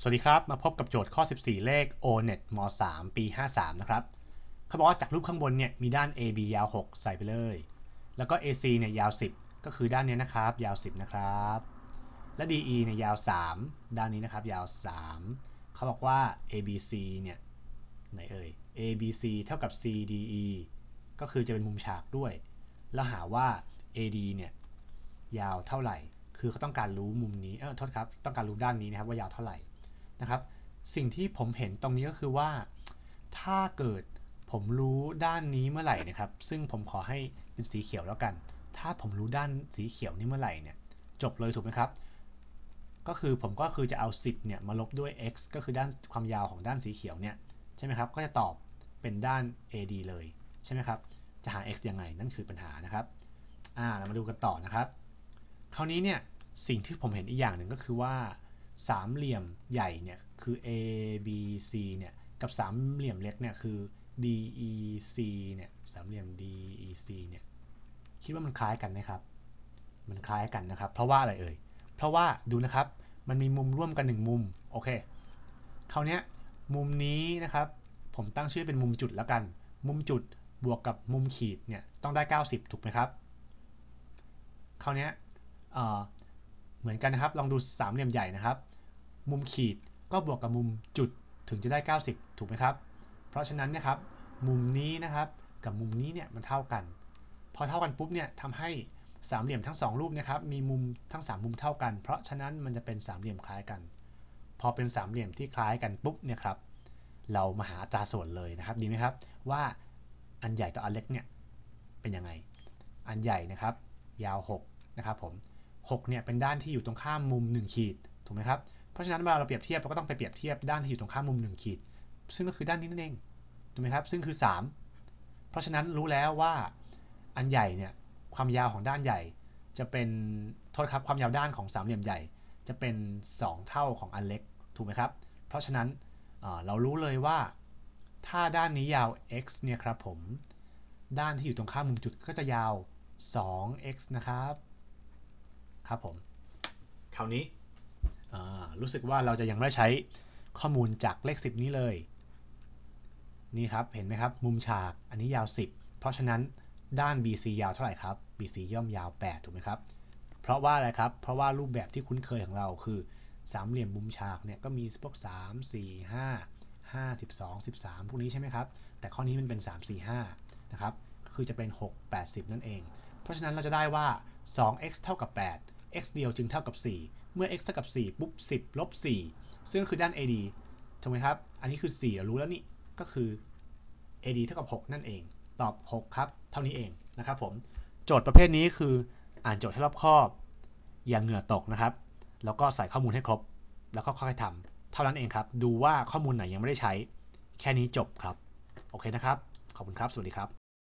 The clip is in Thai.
สวัสดีครับมาพบกับโจทย์ข้อ14เลข O-NET ม.3 ปี53นะครับเขาบอกว่าจากรูปข้างบนเนี่ยมีด้าน AB ยาว6ใส่ไปเลยแล้วก็ AC เนี่ยยาว10ก็คือด้านนี้นะครับยาว10นะครับและ DE เนี่ยยาว3ด้านนี้นะครับยาว3เขาบอกว่า ABC เนี่ยไหนเอ่ย ABC เท่ากับ CDE ก็คือจะเป็นมุมฉากด้วยแล้วหาว่า AD เนี่ยยาวเท่าไหร่คือเขาต้องการรู้มุมนี้โทษครับต้องการรู้ด้านนี้นะครับว่ายาวเท่าไหร่นะครับสิ่งที่ผมเห็นตรงนี้ก็คือว่าถ้าเกิดผมรู้ด้านนี้เมื่อไหร่นะครับซึ่งผมขอให้เป็นสีเขียวแล้วกันถ้าผมรู้ด้านสีเขียวนี้เมื่อไหร่เนี่ยจบเลยถูกไหมครับก็คือผมก็คือจะเอา10เนี่ยมาลบด้วย x ก็คือด้านความยาวของด้านสีเขียวเนี่ยใช่ไหมครับก็จะตอบเป็นด้าน AD เลยใช่ไหมครับจะหา x ยังไงนั่นคือปัญหานะครับเรามาดูกันต่อนะครับคราวนี้เนี่ยสิ่งที่ผมเห็นอีกอย่างหนึ่งก็คือว่าสามเหลี่ยมใหญ่เนี่ยคือ ABC เนี่ยกับสามเหลี่ยมเล็กเนี่ยคือ DEC เนี่ยสามเหลี่ยม DEC เนี่ยคิดว่ามันคล้ายกันไหมครับมันคล้ายกันนะครับเพราะว่าอะไรเอ่ยเพราะว่าดูนะครับมันมีมุมร่วมกัน1มุมโอเคคราวนี้มุมนี้นะครับผมตั้งชื่อเป็นมุมจุดแล้วกันมุมจุดบวกกับมุมขีดเนี่ยต้องได้90ถูกไหมครับคราวนี้เหมือนกันนะครับลองดูสามเหลี่ยมใหญ่นะครับมุมขีดก็บวกกับมุมจุดถึงจะได้90ถูกไหมครับเพราะฉะนั้นนะครับมุมนี้นะครับกับมุมนี้เนี่ยมันเท่ากันพอเท่ากันปุ๊บเนี่ยทำให้สามเหลี่ยมทั้ง2รูปนะครับมีมุมทั้ง3มุมเท่ากันเพราะฉะนั้นมันจะเป็นสามเหลี่ยมคล้ายกันพอเป็นสามเหลี่ยมที่คล้ายกันปุ๊บเนี่ยครับเรามาหาอัตราส่วนเลยนะครับดีไหมครับว่าอันใหญ่ต่ออันเล็กเนี่ยเป็นยังไงอันใหญ่นะครับยาว6นะครับผม6เนี่ยเป็นด้านที่อยู่ตรงข้ามมุม1ขีดถูกไหมครับเพราะฉะนั้นเวลาเราเปรียบเทียบเราก็ต้องไปเปรียบเทียบด้านที่อยู่ตรงข้ามมุม1ขีดซึ่งก็คือด้านนี้นั่นเองถูกไหมครับซึ่งคือ3เพราะฉะนั้นรู้แล้วว่าอันใหญ่เนี่ยความยาวของด้านใหญ่จะเป็นโทษครับความยาวด้านของสามเหลี่ยมใหญ่จะเป็น2เท่าของอันเล็กถูกไหมครับเพราะฉะนั้นเรารู้เลยว่าถ้าด้านนี้ยาว x เนี่ยครับผมด้านที่อยู่ตรงข้ามมุมจุดก็จะยาว 2x นะครับครับผมคราวนี้รู้สึกว่าเราจะยังไม่ใช้ข้อมูลจากเลข10นี้เลยนี่ครับเห็นไหมครับมุมฉากอันนี้ยาว10เพราะฉะนั้นด้าน BC ยาวเท่าไหร่ครับ BC ย่อมยาว8ถูกไหมครับเพราะว่าอะไรครับเพราะว่ารูปแบบที่คุ้นเคยของเราคือสามเหลี่ยมมุมฉากเนี่ยก็มีพวก3 4 5 5 12 13พวกนี้ใช่ไหมครับแต่ข้อนี้มันเป็น3 4 5นะครับก็คือจะเป็น6 80นั่นเองเพราะฉะนั้นเราจะได้ว่า 2x เท่ากับ8x เดียวจึงเท่ากับ4เมื่อ x เท่ากับ4ปุ๊บ10ลบ4ซึ่งคือด้าน AD ถูกไหมครับอันนี้คือ4เรารู้แล้วนี่ก็คือ AD เท่ากับ6นั่นเองตอบ6ครับเท่านี้เองนะครับผมโจทย์ประเภทนี้คืออ่านโจทย์ให้รอบคอบอย่าเหงื่อตกนะครับแล้วก็ใส่ข้อมูลให้ครบแล้วก็ค่อยๆทำเท่านั้นเองครับดูว่าข้อมูลไหนยังไม่ได้ใช้แค่นี้จบครับโอเคนะครับขอบคุณครับสวัสดีครับ